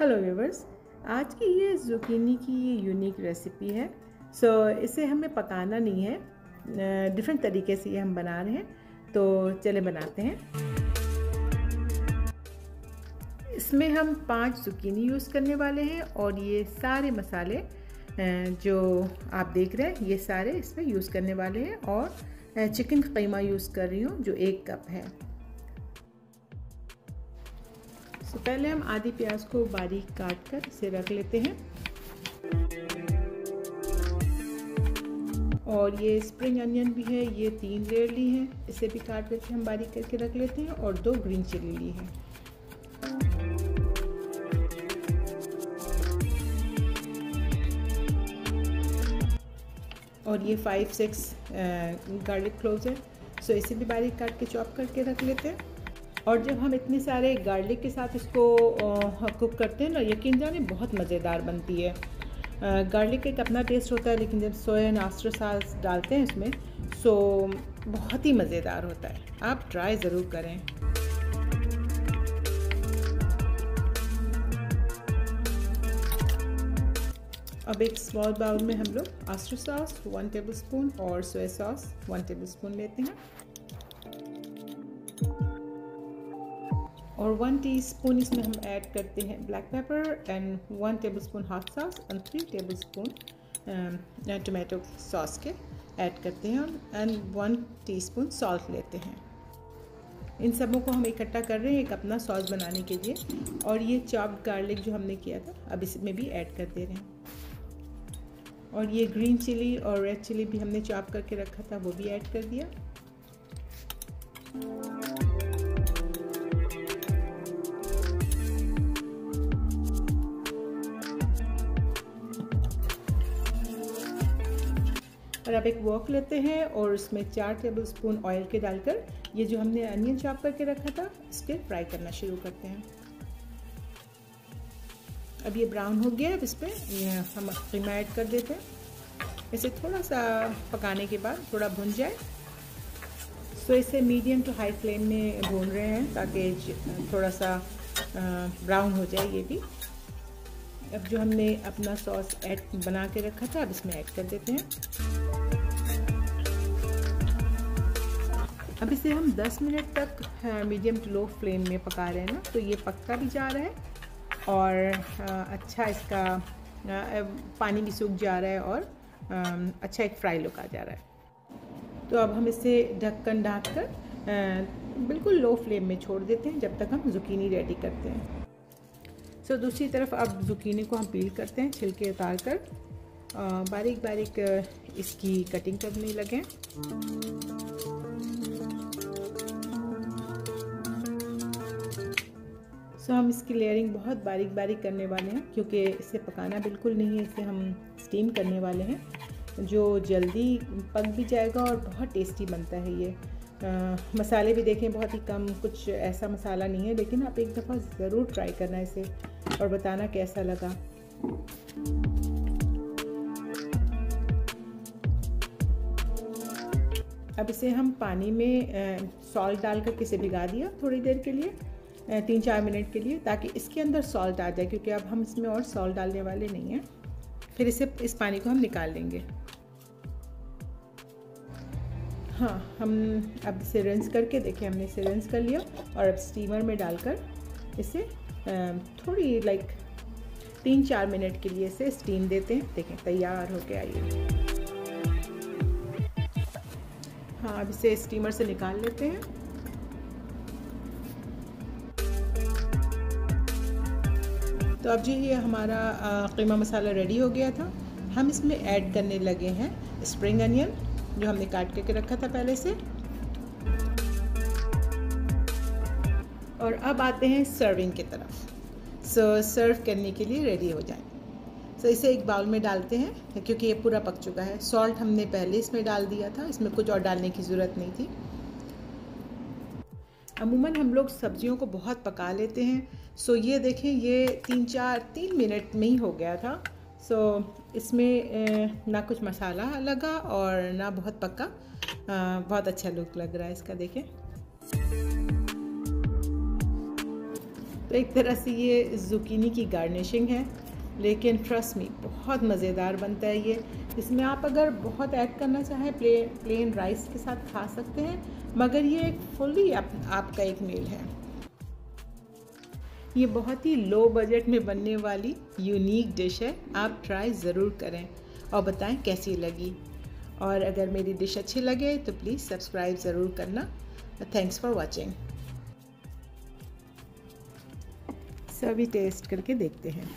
Hello viewers, आज की ये ज़ुकीनी की ये यूनिक रेसिपी है। इसे हमें पकाना नहीं है, डिफरेंट तरीके से ये हम बना रहे हैं। तो चले बनाते हैं। इसमें हम 5 ज़ुकीनी यूज़ करने वाले हैं और ये सारे मसाले जो आप देख रहे हैं ये सारे इसमें यूज़ करने वाले हैं। और चिकन क़ीमा यूज़ कर रही हूँ जो 1 कप है। तो पहले हम आधी प्याज को बारीक काट कर इसे रख लेते हैं। और ये स्प्रिंग अनियन भी है, ये 3 रेड ली है, इसे भी काट करके हम बारीक करके रख लेते हैं। और 2 ग्रीन चिली ली है। और ये 5-6 गार्लिक क्लोव्स है, सो इसे भी बारीक काट के चॉप करके रख लेते हैं। और जब हम इतने सारे गार्लिक के साथ इसको कुक करते हैं ना, यकीन जाने बहुत मज़ेदार बनती है। गार्लिक एक अपना टेस्ट होता है, लेकिन जब सोया ऑयस्टर सॉस डालते हैं इसमें सो बहुत ही मज़ेदार होता है। आप ट्राई ज़रूर करें। अब एक स्मॉल बाउल में हम लोग ऑयस्टर सॉस 1 टेबलस्पून और सोया सॉस 1 टेबलस्पून लेते हैं। और 1 टीस्पून इसमें हम ऐड करते हैं black pepper and 1 tablespoon hot sauce and 3 tablespoon tomato sauce के ऐड करते हैं। एंड 1 टीस्पून सॉल्ट लेते हैं। इन सबों को हम इकट्ठा कर रहे हैं एक अपना सॉस बनाने के लिए। और ये चॉप्ड गार्लिक जो हमने किया था अब इसमें भी ऐड कर दे रहे हैं। और ये ग्रीन चिली और रेड चिली भी हमने चॉप करके रखा था वो भी ऐड कर दिया। और अब एक वॉक लेते हैं और इसमें 4 टेबलस्पून ऑयल के डालकर ये जो हमने अनियन चॉप करके रखा था इसके फ्राई करना शुरू करते हैं। अब ये ब्राउन हो गया है, अब इस पर हम क़ीमा ऐड कर देते हैं। इसे थोड़ा सा पकाने के बाद थोड़ा भुन जाए। सो इसे मीडियम टू हाई फ्लेम में भून रहे हैं ताकि थोड़ा सा ब्राउन हो जाए ये भी। अब जो हमने अपना सॉस ऐड बना के रखा था अब इसमें ऐड कर देते हैं। अब इसे हम 10 मिनट तक मीडियम टू लो फ्लेम में पका रहे हैं ना, तो ये पकता भी जा रहा है और अच्छा इसका पानी भी सूख जा रहा है और अच्छा एक फ्राई लुक आ जा रहा है। तो अब हम इसे ढक्कन ढाँक कर बिल्कुल लो फ्लेम में छोड़ देते हैं जब तक हम ज़ुकीनी रेडी करते हैं। सो दूसरी तरफ अब ज़ुकीनी को हम पील करते हैं, छिलके उतार कर बारीक बारीक इसकी कटिंग करने लगें। तो हम इसकी लेयरिंग बहुत बारीक बारीक करने वाले हैं क्योंकि इसे पकाना बिल्कुल नहीं है, इसे हम स्टीम करने वाले हैं जो जल्दी पक भी जाएगा और बहुत टेस्टी बनता है ये। मसाले भी देखें बहुत ही कम, कुछ ऐसा मसाला नहीं है, लेकिन आप एक दफ़ा ज़रूर ट्राई करना इसे और बताना कैसा लगा। अब इसे हम पानी में सॉल्ट डालकर किसे भिगा दिया थोड़ी देर के लिए, 3-4 मिनट के लिए, ताकि इसके अंदर सॉल्ट आ जाए क्योंकि अब हम इसमें और सॉल्ट डालने वाले नहीं हैं। फिर इसे इस पानी को हम निकाल लेंगे। हाँ, हम अब इसे रिंस करके देखें, हमने इसे रिंस कर लिया। और अब स्टीमर में डालकर इसे थोड़ी लाइक 3-4 मिनट के लिए इसे स्टीम देते हैं। देखें तैयार हो गया ये। हाँ, अब इसे स्टीमर से निकाल लेते हैं। तो अब जी ये हमारा क़ीमा मसाला रेडी हो गया था। हम इसमें ऐड करने लगे हैं स्प्रिंग अनियन जो हमने काट करके रखा था पहले से। और अब आते हैं सर्विंग की तरफ। सर्व करने के लिए रेडी हो जाए। इसे एक बाउल में डालते हैं क्योंकि ये पूरा पक चुका है। सॉल्ट हमने पहले इसमें डाल दिया था, इसमें कुछ और डालने की ज़रूरत नहीं थी। अमूमन हम लोग सब्जियों को बहुत पका लेते हैं। ये देखें ये 3 मिनट में ही हो गया था। इसमें ना कुछ मसाला लगा और ना बहुत पका, बहुत अच्छा लुक लग रहा है इसका। देखें तो एक तरह से ये ज़ुकीनी की गार्निशिंग है, लेकिन ट्रस्ट मी बहुत मज़ेदार बनता है ये। इसमें आप अगर बहुत ऐड करना चाहें प्लेन राइस के साथ खा सकते हैं, मगर ये एक फुली आपका एक मील है। ये बहुत ही लो बजट में बनने वाली यूनिक डिश है, आप ट्राई ज़रूर करें और बताएं कैसी लगी। और अगर मेरी डिश अच्छी लगे तो प्लीज़ सब्सक्राइब ज़रूर करना। Thanks for watching. सभी टेस्ट करके देखते हैं,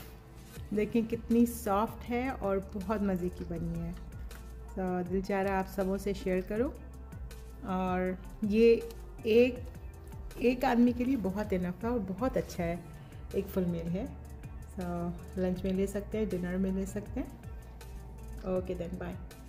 देखें कितनी सॉफ्ट है और बहुत मज़े की बनी है। तो दिल चाह रहा आप सबों से शेयर करो, और ये एक आदमी के लिए बहुत इनफ है और बहुत अच्छा है, एक फुल मील है। तो लंच में ले सकते हैं, डिनर में ले सकते हैं। Okay then, bye.